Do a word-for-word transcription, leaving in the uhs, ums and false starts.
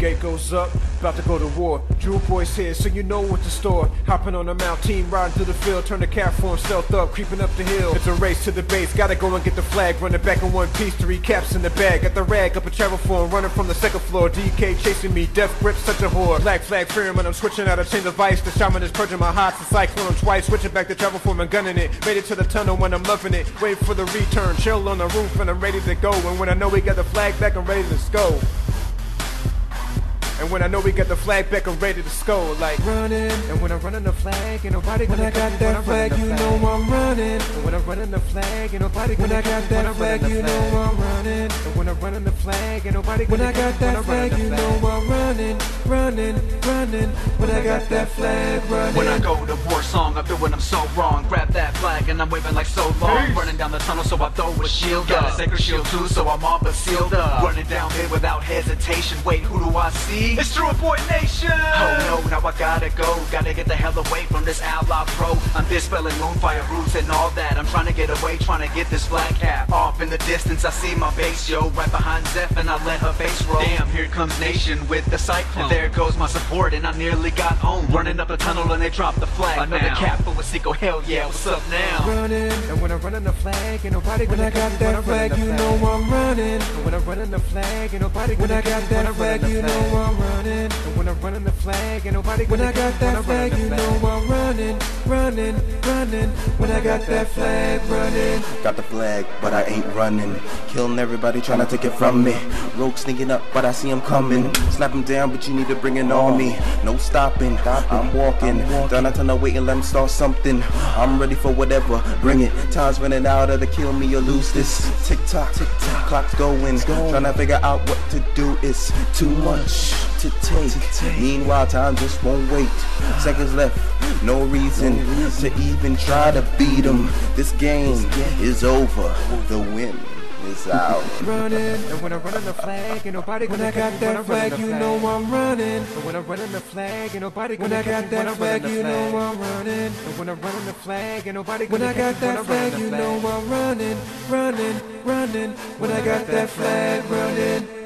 gate goes up, about to go to war. Druidboy's here, so you know what to store. Hopping on a mountain, riding through the field, turn the cat form, stealth up, creeping up the hill. It's a race to the base, gotta go and get the flag. Running back in one piece, three caps in the bag. Got the rag up a travel form, running from the second floor. D K chasing me, death grip, such a whore. Black flag fearing when I'm switching out a chain device. The shaman is purging my hots, the cyclone twice. Switching back the travel form and gunning it. Made it to the tunnel when I'm loving it. Wait for the return, chill on the roof and I'm ready to go. And when I know we got the flag back, I'm ready to score. And when I know we got the flag back, I'm ready to score. Like running, and when I'm running the flag, and nobody when I got that flag, you know I'm running. And when I'm running the flag, and nobody when I got that flag, you know I'm running. And when I'm running the flag, and nobody when I got that flag, you know I'm running, running, running. When I got that flag, running. When I go to war song, I feel when I'm so wrong. Grab that flag, and I'm waving like so long. Running down the tunnel, so I throw a shield. Got a sacred shield too, so I'm all but sealed up. Running down here without hesitation. Wait, who do I see? It's Druidboy Nation! Oh no, now I gotta go. Gotta get the hell away from this outlaw pro. I'm dispelling moonfire roots and all that. I'm trying to get away, trying to get this flag cap. Off in the distance, I see my base, yo. Right behind Zeph and I let her face roll. Damn, here comes Nation with the cyclone. And there goes my support and I nearly got owned. Running up a tunnel and they dropped the flag. Another cap full of Asiko, hell yeah, what's up now? Running, and when I'm running the flag, and nobody when I got that flag, you know I'm running. When I'm running the flag, and nobody when I got that flag, you know I'm running. And when I'm running the flag, and nobody when I got that flag, you know I'm running, running, running. When I got that flag, running. Got the flag, but I ain't running. Killing everybody trying to take it from me. Rogue sneaking up, but I see him coming. Slap him down, but you need to bring an army. No stopping, I'm walking. Done a ton of waiting, let him start something. I'm ready for whatever, bring it. Time's running out, either kill me or lose this. Tick tock, tick tock, clock's going. Trying to figure out what to do, it's too much to take. to take Meanwhile time just won't wait. Seconds left, no reason, no reason to even try to beat them. This game, this game is over, the win is out. Running, and when I'm running the flag, and nobody when I got that flag, you know I'm running. And when I'm running the flag, and nobody when I got that flag, you know I'm running. And when I'm running the flag, and nobody when I got that flag, you know I'm running, running, running. When I got that flag, running.